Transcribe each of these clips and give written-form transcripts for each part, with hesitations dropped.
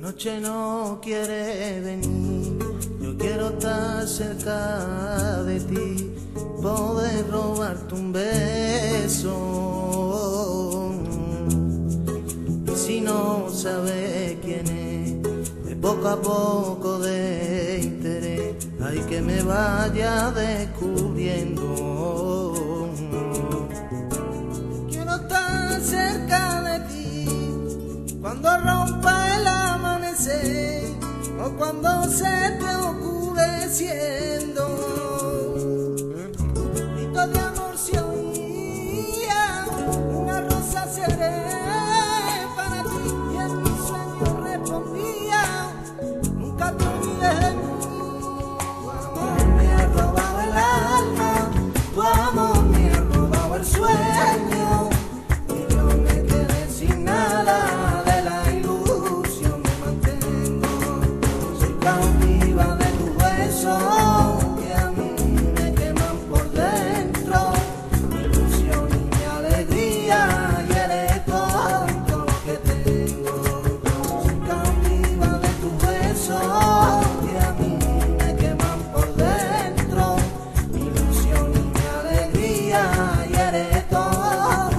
Noche no quiere venir, yo quiero estar cerca de ti, poder robarte un beso. Y si no sabes quién es, de poco a poco de interés, hay que me vaya descubriendo. Quiero estar cerca de ti cuando rompa el amor, o cuando se te oscureciendo, un grito de amor se oía, una rosa seré para ti, y en mi sueño respondía, nunca te olvidé. Tu amor me ha robado el alma, tu amor me ha robado el sueño, y yo me quedé sin nada. Viva de tu beso, que a mí me queman por dentro, mi ilusión y mi alegría, y eres todo lo que tengo. Viva de tu beso, que a mí me queman por dentro, mi ilusión y mi alegría, y eres todo lo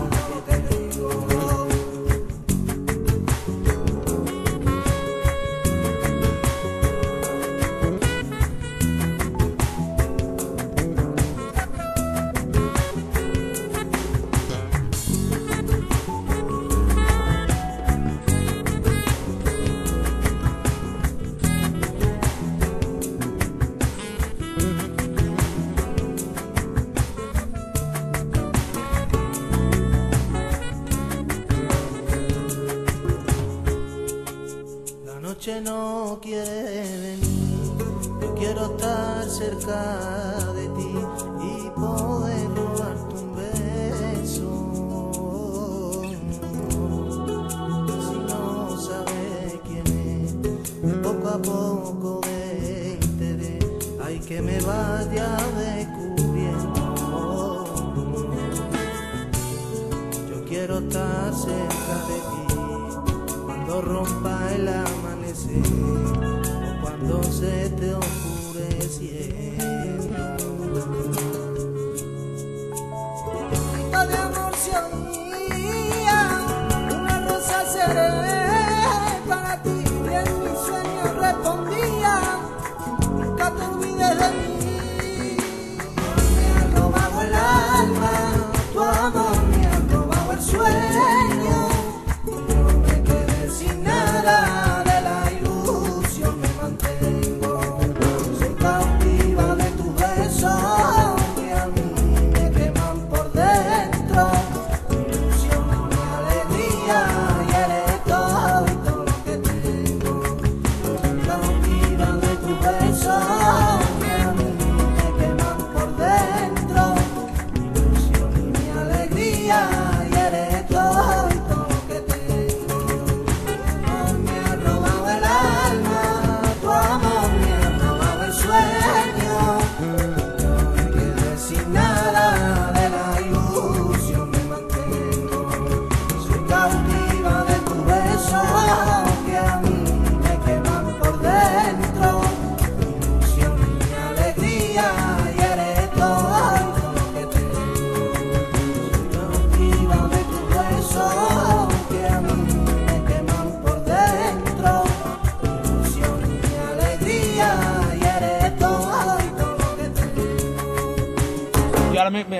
que tengo. Noche no quiere venir, yo quiero estar cerca de ti y poder robarte un beso. Si no sabes quién es, de poco a poco de interés, hay que me vaya descubriendo. Yo quiero estar cerca de ti cuando rompa el amanecer, o cuando se te oscureciendo, un grito de amor se oía, una rosa seré para ti, y en mi sueño respondía, nunca te olvides de mí. Me ha robado el alma, tu amor me ha robado el sueño, sin nada de la ilusión me mantengo, soy cautiva de tu beso, que a mí me queman por dentro, mi ilusión y mi alegría, y eres todo lo que tengo, soy cautiva de tu beso, que a mí me queman por dentro, mi ilusión y mi alegría, y eres todo.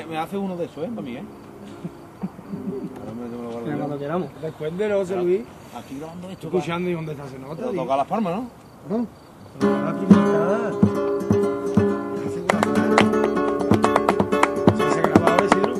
Me hace uno de esos, para mí, Ahora cuando queramos. Después de José Luis, aquí grabando esto, escuchando y donde está se nota. Pero toca las palmas, ¿no? No. Si se graba ahora, Isidro.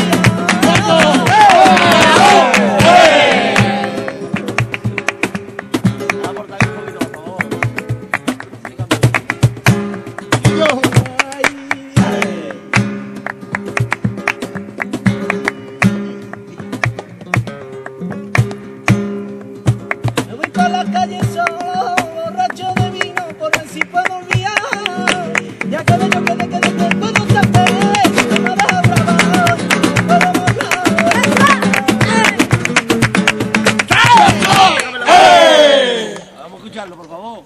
¡Vamos, vamos!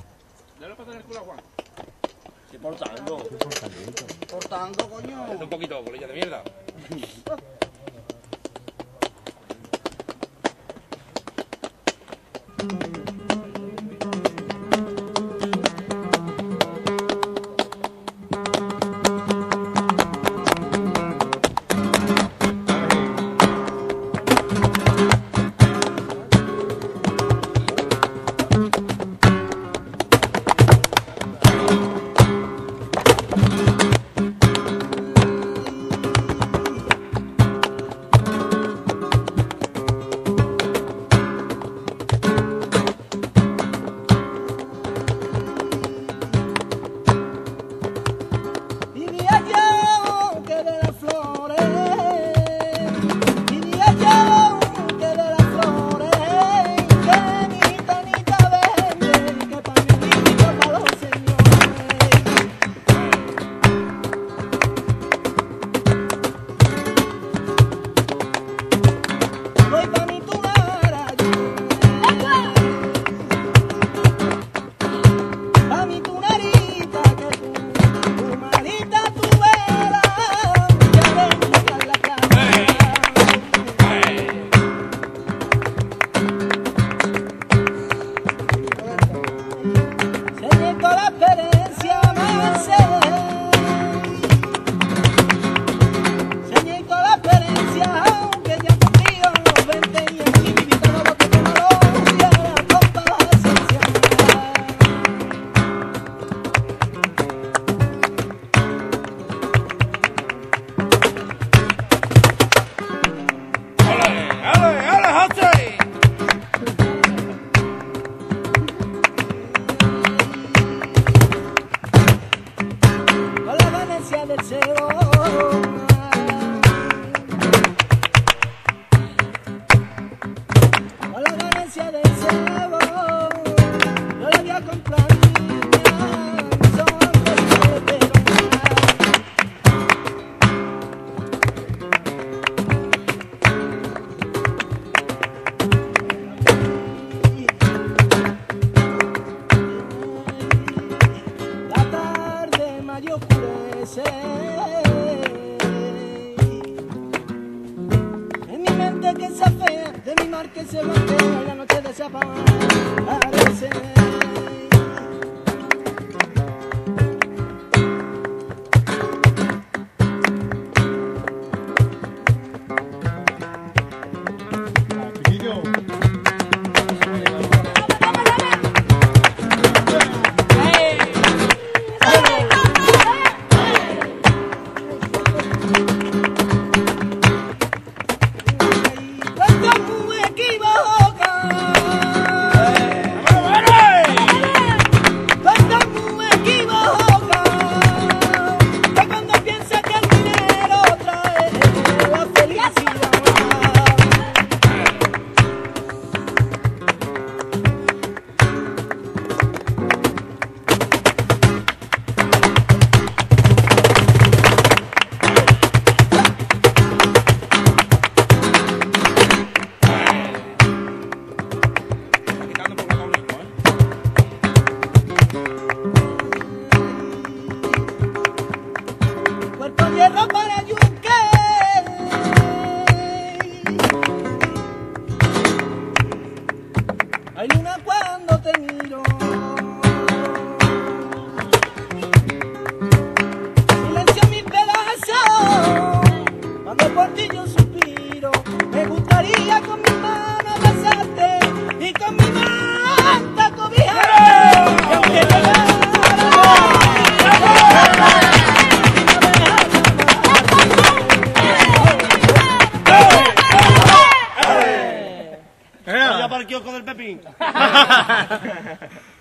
King.